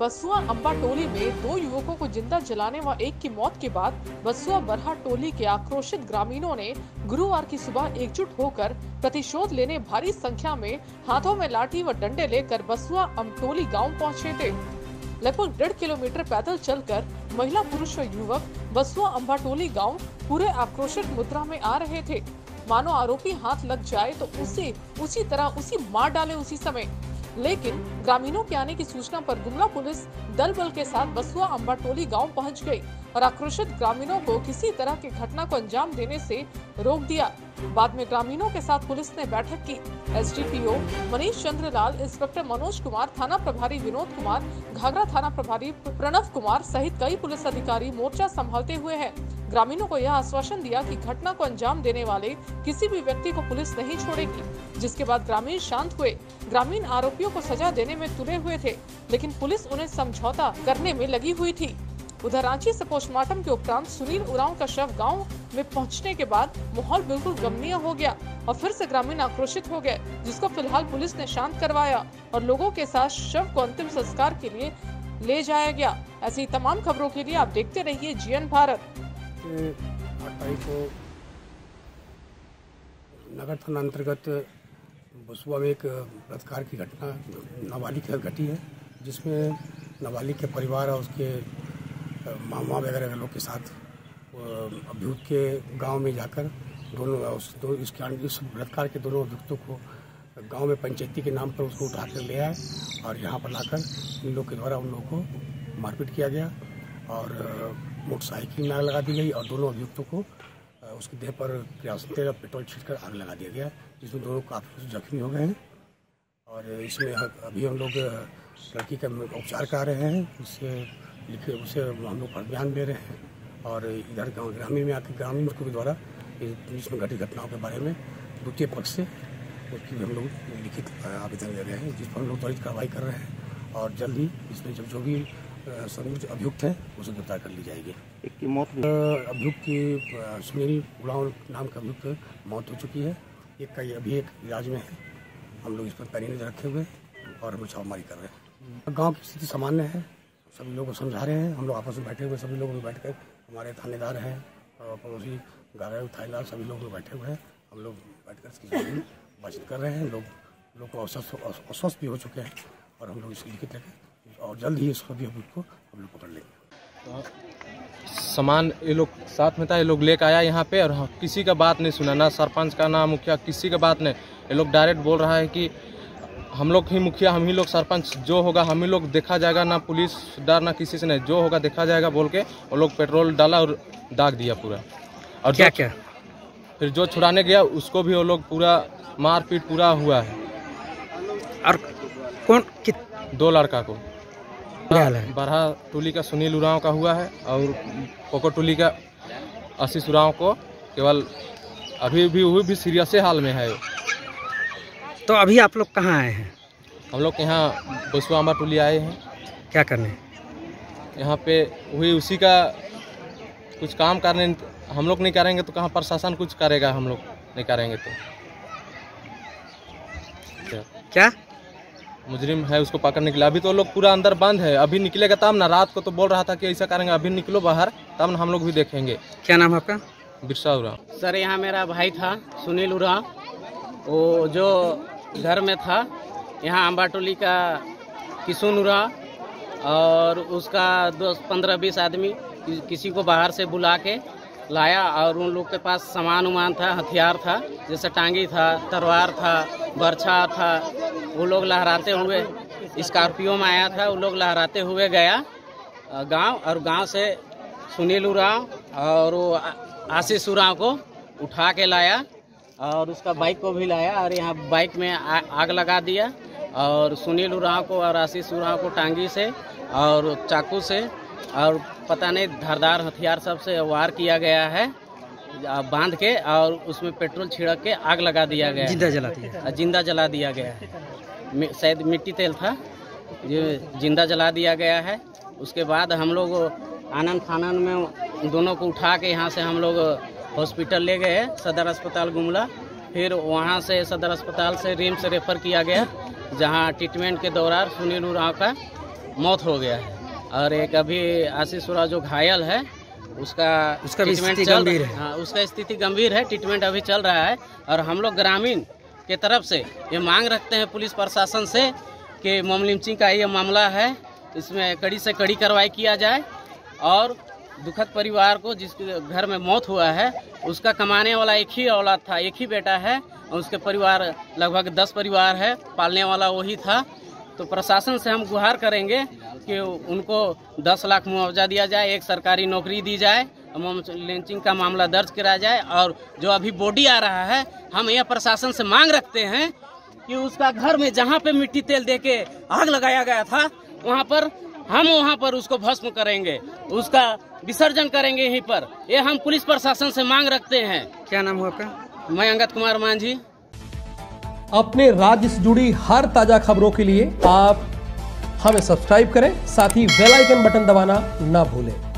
बसुआ अंबाटोली में 2 युवकों को जिंदा जलाने व एक की मौत के बाद बसुआ बरहा टोली के आक्रोशित ग्रामीणों ने गुरुवार की सुबह एकजुट होकर प्रतिशोध लेने भारी संख्या में हाथों में लाठी व डंडे लेकर बसुआ अंबाटोली गांव पहुंचे थे। लगभग 1.5 किलोमीटर पैदल चलकर महिला, पुरुष और युवक बसुआ अंबाटोली गाँव पूरे आक्रोशित मुद्रा में आ रहे थे, मानो आरोपी हाथ लग जाए तो उसे उसी तरह उसी मार डाले उसी समय। लेकिन ग्रामीणों के आने की सूचना पर गुमला पुलिस दल बल के साथ बसुआ अंबाटोली गांव पहुंच गई और आक्रोशित ग्रामीणों को किसी तरह की घटना को अंजाम देने से रोक दिया। बाद में ग्रामीणों के साथ पुलिस ने बैठक की। एसडीपीओ मनीष चंद्रलाल, इंस्पेक्टर मनोज कुमार, थाना प्रभारी विनोद कुमार, घाघरा थाना प्रभारी प्रणव कुमार सहित कई पुलिस अधिकारी मोर्चा संभालते हुए हैं। ग्रामीणों को यह आश्वासन दिया कि घटना को अंजाम देने वाले किसी भी व्यक्ति को पुलिस नहीं छोड़ेगी, जिसके बाद ग्रामीण शांत हुए। ग्रामीण आरोपियों को सजा देने में तुले हुए थे, लेकिन पुलिस उन्हें समझौता करने में लगी हुई थी। उधर रांची से पोस्टमार्टम के उपरांत सुनील उरांव का शव गांव में पहुंचने के बाद माहौल बिल्कुल गमनीय हो गया और फिर से ग्रामीण आक्रोशित हो गए, जिसको फिलहाल पुलिस ने शांत करवाया और लोगों के साथ शव को अंतिम संस्कार के लिए ले जाया गया। ऐसी तमाम खबरों के लिए आप देखते रहिए जीएन भारत। 8 तारीख को नगर थाना अंतर्गत बसुआ में एक बलात्कार की घटना नाबालिग के साथ घटी है, जिसमें नाबालिग के परिवार और उसके मामा वगैरह के लोग के साथ अभियुक्त के गांव में जाकर इस बलात्कार के दोनों अभियुक्तों को गांव में पंचायती के नाम पर उसको उठा कर ले आए और यहां पर लाकर इन लोगों के द्वारा उन लोगों को मारपीट किया गया और मोटरसाइकिल में आग लगा दी गई और दोनों अभियुक्तों को उसके देह पर किरासिन तेल और पेट्रोल छीटकर आग लगा दिया गया, जिसमें दोनों काफ़ी जख्मी हो गए हैं। और इसमें अभी हम लोग लड़की का उपचार करा रहे हैं, उसे हम लोग पर ध्यान दे रहे हैं और इधर ग्रामीण में आकर ग्रामीण के द्वारा इसमें घटित घटनाओं के बारे में द्वितीय पक्ष से उसकी भी हम लोग लिखित आवेदन दे रहे हैं, जिस पर हम लोग त्वरित कार्रवाई कर रहे हैं और जल्द ही इसमें जो भी सभी अभियुक्त है उसे गिरफ्तार कर ली जाएगी। एक की मौत, अभियुक्त की सुनील उरांव नाम का अभियुक्त की मौत हो चुकी है, एक का अभी एक इलाज में है। हम लोग इस पर पैनी नजर रखे हुए और हम छापेमारी कर रहे हैं। गांव की स्थिति सामान्य है, सभी लोगों को समझा रहे हैं। हम लोग आपस में बैठे हुए सभी लोग बैठकर, हमारे थानेदार हैं और पड़ोसी घाघरा थानेदार सभी लोग बैठे हुए हैं। हम लोग बैठकर इसकी बातचीत कर रहे हैं। लोग अस्वस्थ भी हो चुके हैं और हम लोग इसकी लिखित रखें और जल्द ही इसको भी हम लोग पकड़ लेंगे। सामान ये लोग साथ में था, ये लोग लेकर आया यहाँ पे और किसी का बात नहीं सुना, ना सरपंच का ना मुखिया, किसी का बात नहीं। ये लोग डायरेक्ट बोल रहा है कि हम लोग ही मुखिया, हम ही लोग सरपंच, जो होगा हम ही लोग देखा जाएगा, ना पुलिस डर ना किसी से, नहीं जो होगा देखा जाएगा बोल के वो लोग पेट्रोल डाला और दाग दिया पूरा। और क्या फिर जो छुड़ाने गया उसको भी वो लोग पूरा मारपीट पूरा हुआ है। और कौन 2 लड़का को बरहा टोली का सुनील उरांव का हुआ है और पोखर टोली का आशीष उरांव को केवल अभी भी हुई भी सीरियस हाल में है। तो अभी आप लोग कहाँ आए हैं? हम लोग यहाँ बसुआ अंबाटोली आए हैं। क्या करने यहाँ पे हुई? उसी का कुछ काम करने। हम लोग नहीं करेंगे तो कहाँ प्रशासन कुछ करेगा? हम लोग नहीं करेंगे तो क्या मुजरिम है उसको पकड़ने के लिए अभी तो लोग पूरा अंदर बंद है। अभी निकलेगा तब ना, रात को तो बोल रहा था कि ऐसा करेंगे, अभी निकलो बाहर तब ना हम लोग भी देखेंगे। क्या नाम है आपका? बिरसा उराव। सर यहाँ मेरा भाई था सुनील उराव, वो जो घर में था यहाँ अंबाटोली का किशुन उराव और उसका 10-15-20 आदमी किसी को बाहर से बुला के लाया और उन लोग के पास सामान उमान था, हथियार था, जैसे टांगी था, तलवार था, बर्छा था। वो लोग लहराते हुए स्कॉर्पियो में आया था, वो लोग लहराते हुए गया गांव और गांव से सुनील उराव और आशीष उराव को उठा के लाया और उसका बाइक को भी लाया और यहाँ बाइक में आग लगा दिया और सुनील उराव को और आशीष उराव को टांगी से और चाकू से और पता नहीं धारदार हथियार सब से वार किया गया है, बांध के और उसमें पेट्रोल छिड़क के आग लगा दिया गया, जिंदा जला दिया गया है। शायद मिट्टी तेल था, जिंदा जला दिया गया है। उसके बाद हम लोग आनन फानन में दोनों को उठा के यहाँ से हम लोग हॉस्पिटल ले गए, सदर अस्पताल गुमला। फिर वहाँ से सदर अस्पताल से रिम्स रेफर किया गया, जहाँ ट्रीटमेंट के दौरान सुनील उराव का मौत हो गया है और एक अभी आशीष उराव जो घायल है उसका ट्रीटमेंट चल रहा है। हाँ, उसका स्थिति गंभीर है, ट्रीटमेंट अभी चल रहा है। और हम लोग ग्रामीण के तरफ से ये मांग रखते हैं पुलिस प्रशासन से कि मम लिंचिंग का ये मामला है, इसमें कड़ी से कड़ी कार्रवाई किया जाए और दुखद परिवार को जिसके घर में मौत हुआ है, उसका कमाने वाला एक ही औलाद था, एक ही बेटा है और उसके परिवार लगभग 10 परिवार है, पालने वाला वही था। तो प्रशासन से हम गुहार करेंगे कि उनको 10 लाख मुआवजा दिया जाए, एक सरकारी नौकरी दी जाए, मम लिंचिंग का मामला दर्ज कराया जाए। और जो अभी बॉडी आ रहा है, हम यह प्रशासन से मांग रखते हैं कि उसका घर में जहाँ पे मिट्टी तेल दे के आग लगाया गया था वहाँ पर उसको भस्म करेंगे, उसका विसर्जन करेंगे यहीं पर। ये हम पुलिस प्रशासन से मांग रखते हैं। क्या नाम हुआ आपका? मैं अंगत कुमार मांझी। अपने राज्य से जुड़ी हर ताजा खबरों के लिए आप हमें सब्सक्राइब करें, साथ ही बेल आइकन बटन दबाना ना भूलें।